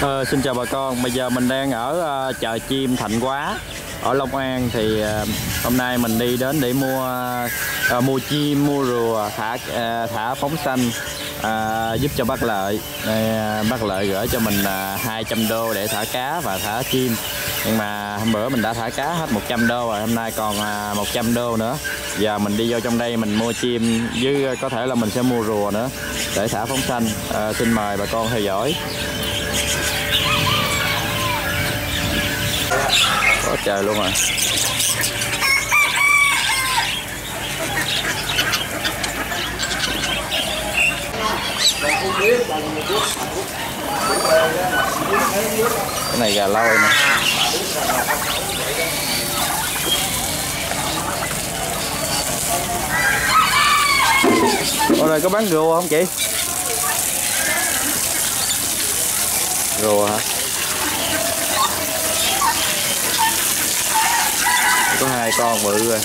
Xin chào bà con, bây giờ mình đang ở chợ chim Thạnh Quá ở Long An. Thì hôm nay mình đi đến để mua chim, mua rùa, thả phóng xanh giúp cho bác Lợi. Bác Lợi gửi cho mình 200 đô để thả cá và thả chim, nhưng mà hôm bữa mình đã thả cá hết 100 đô rồi, hôm nay còn 100 đô nữa. Giờ mình đi vô trong đây mình mua chim với có thể là mình sẽ mua rùa nữa để thả phóng xanh. Xin mời bà con theo dõi. Quá trời luôn rồi. Cái này gà lôi nè. Ở đây có bán rùa không chị? Rùa hả? Có hai con bự rồi.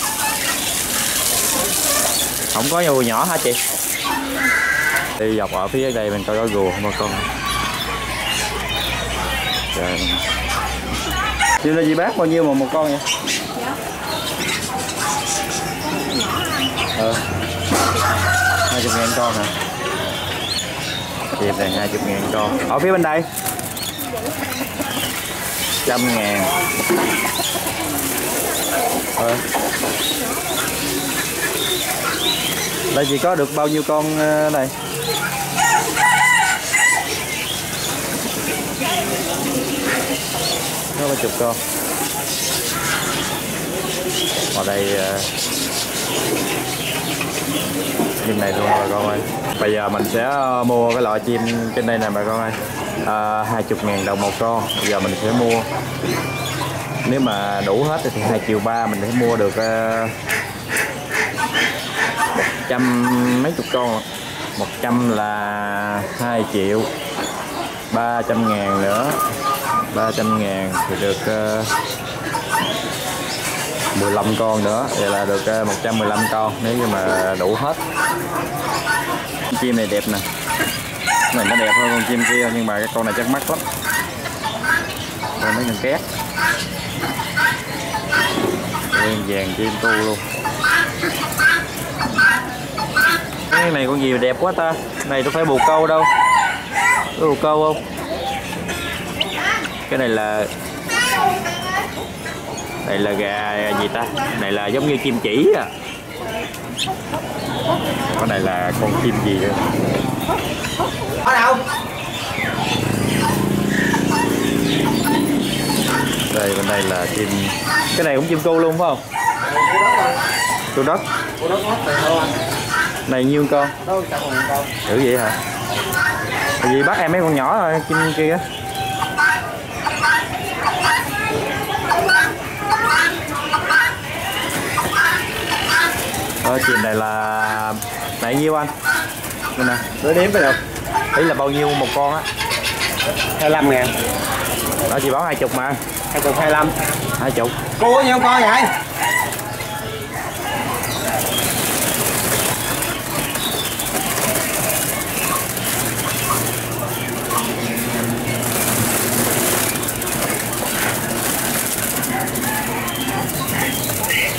Không có rùa nhỏ hả chị? Đi dọc ở phía đây mình coi có rùa không bà con. Trời. Như là gì bác, bao nhiêu mà một con vậy? Ờ. 20.000 con hả? Dịp này 20.000 con. Ở phía bên đây 100.000. Ờ. Đây chị có được bao nhiêu con này? Có 30 con. Ở đây chim này luôn bà con ơi. Bây giờ mình sẽ mua cái loại chim trên đây nè bà con ơi. 20.000 đồng một con. Bây giờ mình sẽ mua. Nếu mà đủ hết thì 2 triệu 3 mình sẽ mua được 100 mấy chục con. 100 là 2 triệu 300 ngàn nữa. 300 ngàn thì được 15 con nữa, vậy là được 115 con nếu như mà đủ hết. Chim này đẹp nè, này nó đẹp hơn con chim kia nhưng mà cái con này chắc mắc lắm, con mấy con két nguyên vàng chim tu luôn. Cái này con gì đẹp quá ta, này tôi phải bồ câu đâu, có bồ câu không? Cái này là đây là gà gì ta, này là giống như chim chỉ à. Cái này là con chim gì nữa? Ở đâu? Đây bên đây là chim, cái này cũng chim cu luôn phải không? Cu đất. Cu đất này nhiêu con? Thử vậy hả? Tại vì bắt em mấy con nhỏ rồi, chim kia á. Chim này là nãy nhiêu anh? Đây nè, đứa đếm phải được. Ý là bao nhiêu một con á? 25.000. Đó chị báo 20 mà. 20 25. 20. Cô có nhiêu con vậy?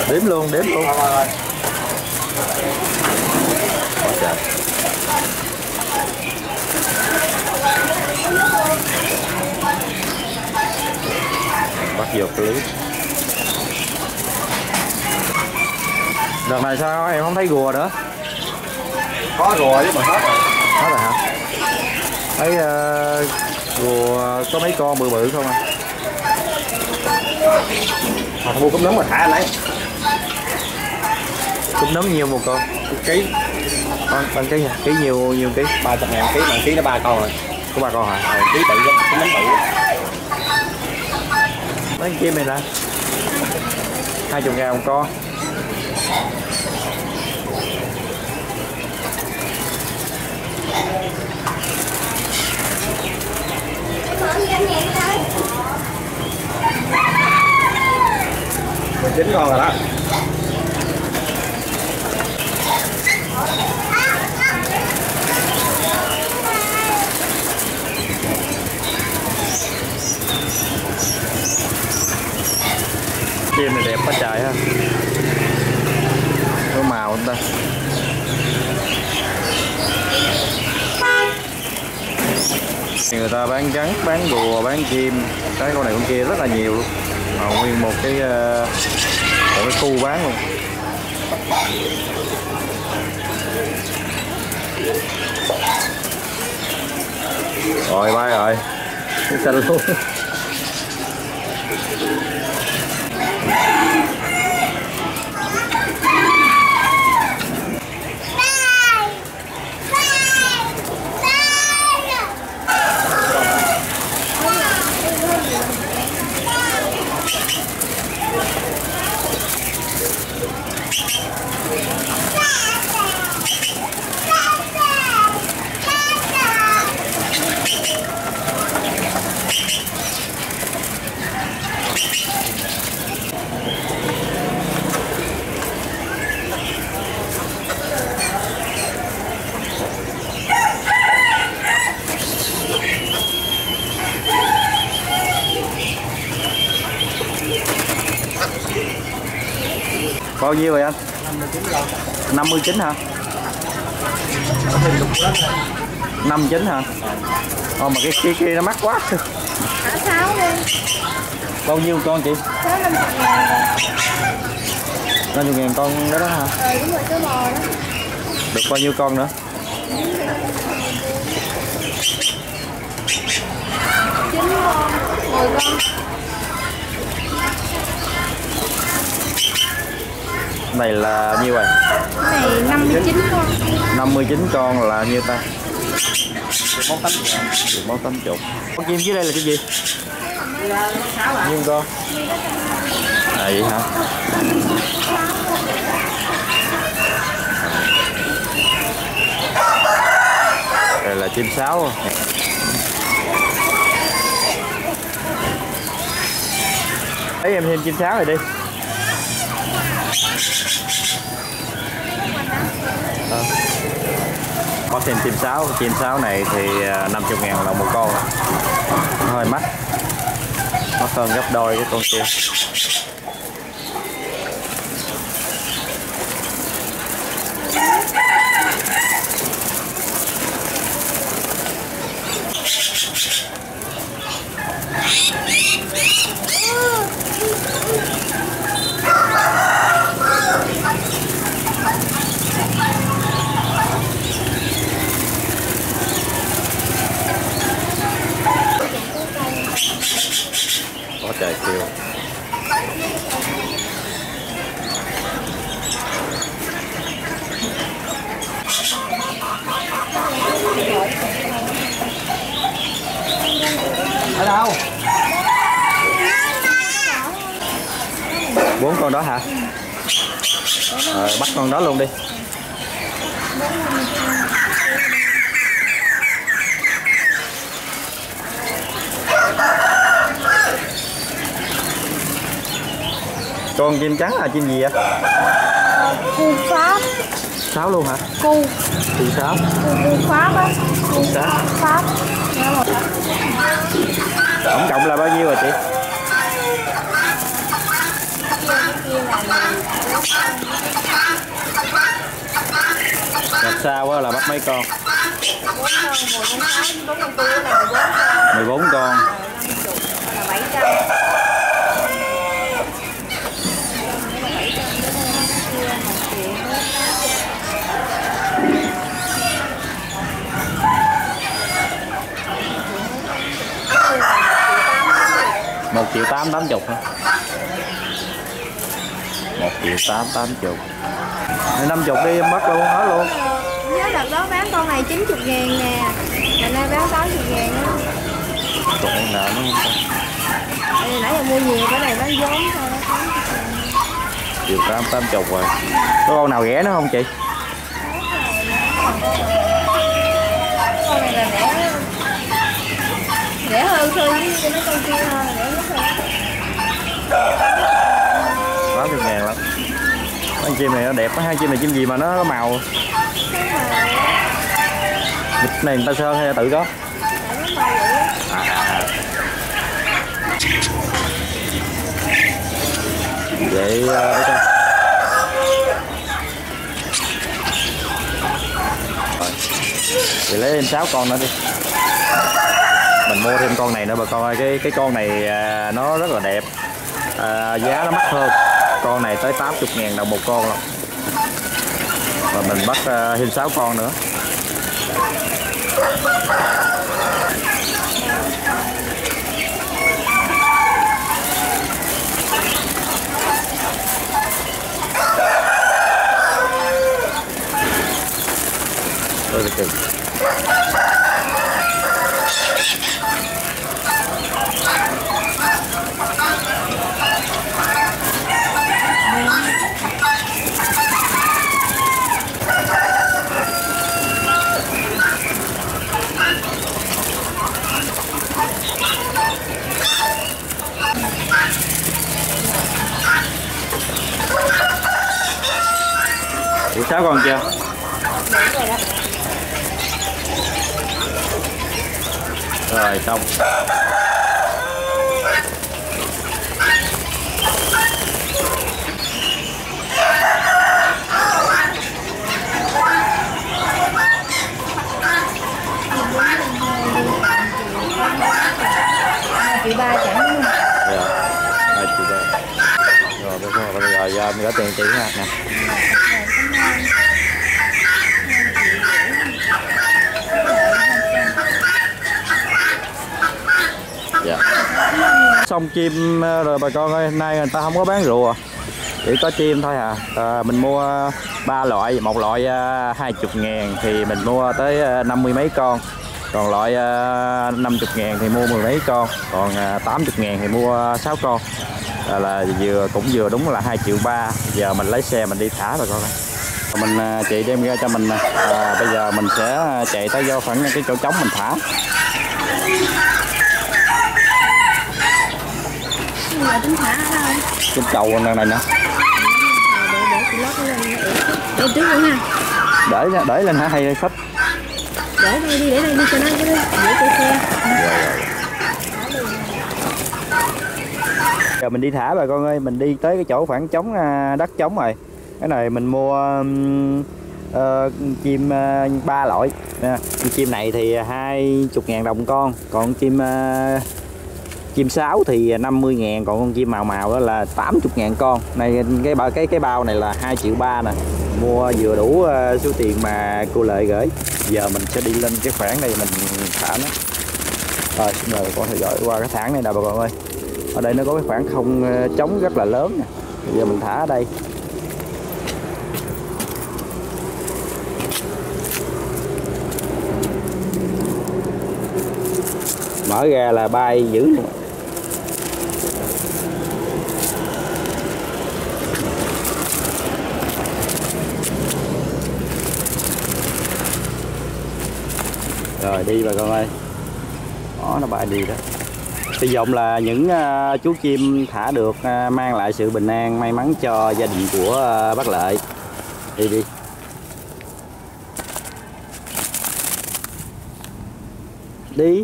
Đếm luôn, đếm luôn. Trời. Bắt vô lưới. Đợt này sao em không thấy rùa nữa? Có rùa chứ mà hết rồi. Hết rồi hả? Thấy rùa có mấy con bự bự không à? Họ mua cúm nấm mà thả anh ấy. Cúm nấm nhiêu một con? Ký. Bằng ký hả? Ký nhiều ký? 300.000 ký, bằng ký nó 3 con rồi. Có 3 con hả? Rồi, ký tự giúp, cúm nấm tự. Mấy chim này nè. 20.000 một con. Mình 9 con rồi đó. Chim này đẹp quá trời ha. Có màu không ta? Người ta bán rắn, bán rùa, bán chim, cái con này con kia rất là nhiều luôn. Mà nguyên một cái khu bán luôn. Rồi bay rồi. Nó xanh luôn. Bao nhiêu rồi anh? 59 hả? 59 hả? Ô mà cái kia nó mắc quá. 6 đi. Bao nhiêu con chị? 50.000 con đó đó hả? Ừ đúng rồi, cái bò đó. Được bao nhiêu con nữa? Chín con, 10 con. Này là nhiêu vậy? Này 59 con. 59 con là nhiêu ta? 180. Con chim dưới đây là cái gì? Nhiêu con? À vậy hả? Đây là chim sáo. Lấy em thêm chim sáo rồi đi. Có thêm chim sáo này thì 50.000 là một con, nó hơi mắc, nó hơn gấp đôi cái con kia. Trời kêu. Ở đâu? 4 con đó hả? Rồi, bắt con đó luôn đi. Con chim trắng là chim gì vậy? Cu Pháp. Sáo luôn hả? Cu Pháp. Cu Pháp á. Cu Pháp. Tổng cộng là bao nhiêu rồi chị? Đặt xa quá là bắt mấy con? 14 con. Một triệu 880 hả? 1 triệu 880. 50 đi em mất luôn hết luôn. Nhớ đợt đó bán con này 90.000 nè, ngày nay bán 80.000 đó. Còn nợ nó không? Nãy giờ mua nhiều, cái này bán vốn thôi đó. 1 triệu 880 rồi. Có con nào rẻ nữa không chị? Con này là rẻ hơn thôi, cho nó con kia thôi, rẻ lắm rồi. 80.000 lắm. Con chim này nó đẹp quá, hai chim này chim gì mà nó có màu? Cái này người ta sơn hay là tự có? để trong. Thì lấy thêm 6 con nữa đi. Mình mua thêm con này nữa bà con ơi. Cái con này nó rất là đẹp, giá nó mắc hơn. Con này tới 80.000 đồng một con rồi. Và mình bắt thêm 6 con nữa. Rồi kìa. Được 6 con chưa? Rồi xong. Rồi giờ mình có tiền chỉ nha nè. Xong chim rồi bà con ơi, nay người ta không có bán rùa, chỉ có chim thôi à. Mình mua 3 loại, một loại 20.000 thì mình mua tới 50 mấy con, còn loại 50.000 thì mua 10 mấy con, còn 80.000 thì mua 6 con. Là vừa cũng vừa đúng là 2,3 triệu. Giờ mình lấy xe mình đi thả bà con ơi. Mình chị đem ra cho mình nè. Bây giờ mình sẽ chạy tới vô khoảng cái chỗ trống mình thả. Cái cầu này nè. Để lên hả hay khách? Để đây đi, để đây đi cho nó cái xe. Giờ mình đi thả bà con ơi, mình đi tới cái chỗ khoảng trống đất trống rồi. Cái này mình mua chim 3 loại. Chim này thì 20.000 đồng con, còn chim 6 thì 50.000, còn con chim màu màu đó là 80.000 con. Này cái bao này là 2,3 triệu nè. Mua vừa đủ số tiền mà cô Lợi gửi. Giờ mình sẽ đi lên cái khoảng này mình thả nó. Rồi xin mời con theo dõi qua cái thẳng này nè bà con ơi. Ở đây nó có cái khoảng không trống rất là lớn nè. Bây giờ mình thả ở đây. Mở ra là bay dữ luôn. Rồi đi bà con ơi. Đó, nó bay đi đó. Hy vọng là những chú chim thả được mang lại sự bình an, may mắn cho gia đình của bác Lợi. Đi đi. Đi.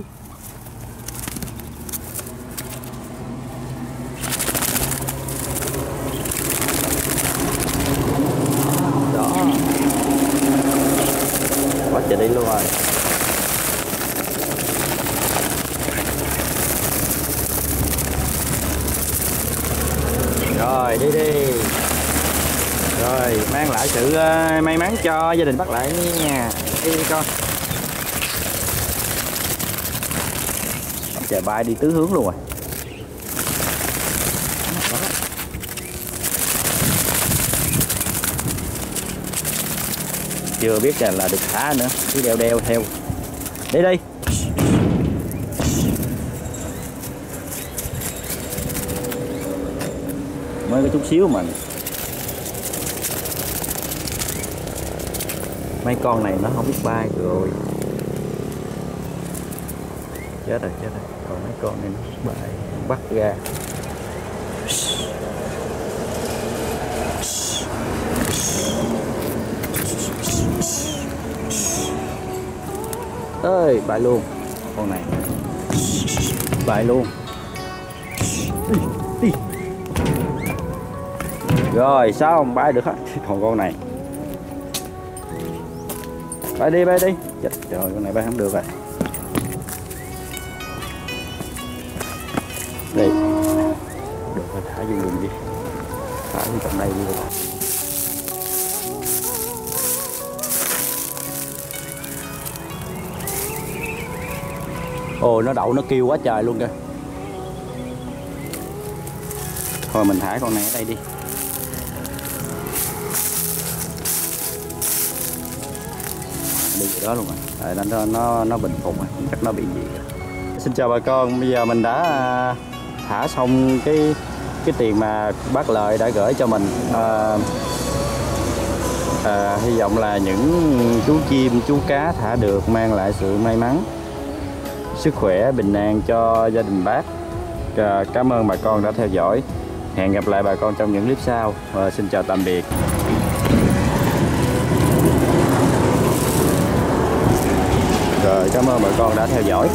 Rồi đi đi. Rồi mang lại sự may mắn cho gia đình bác Lợi nha. Đi con. Trời bay đi tứ hướng luôn rồi. Chưa biết là được thả nữa, cứ đeo đeo theo. Đi đi. Mới có chút xíu mà mấy con này nó không biết bay rồi. Chết rồi, chết rồi. Còn mấy con này nó bay, bắt ra. Ơi, bay luôn. Con này bay luôn. Đi, đi. Rồi sao ông bay được hết. Còn con này bay đi chết, trời con này bay không được rồi. Đây được rồi, thả vô đường đi, thả vô trong đây luôn. Ôi nó đậu nó kêu quá trời luôn kìa. Thôi mình thả con này ở đây đi. Đi đó luôn rồi. Rồi nó bình phục rồi, chắc nó bị gì rồi. Xin chào bà con, bây giờ mình đã thả xong cái tiền mà bác Lợi đã gửi cho mình. Hy vọng là những chú chim, chú cá thả được mang lại sự may mắn, sức khỏe, bình an cho gia đình bác. Cảm ơn bà con đã theo dõi. Hẹn gặp lại bà con trong những clip sau. Xin chào tạm biệt. Rồi, cảm ơn bà con đã theo dõi.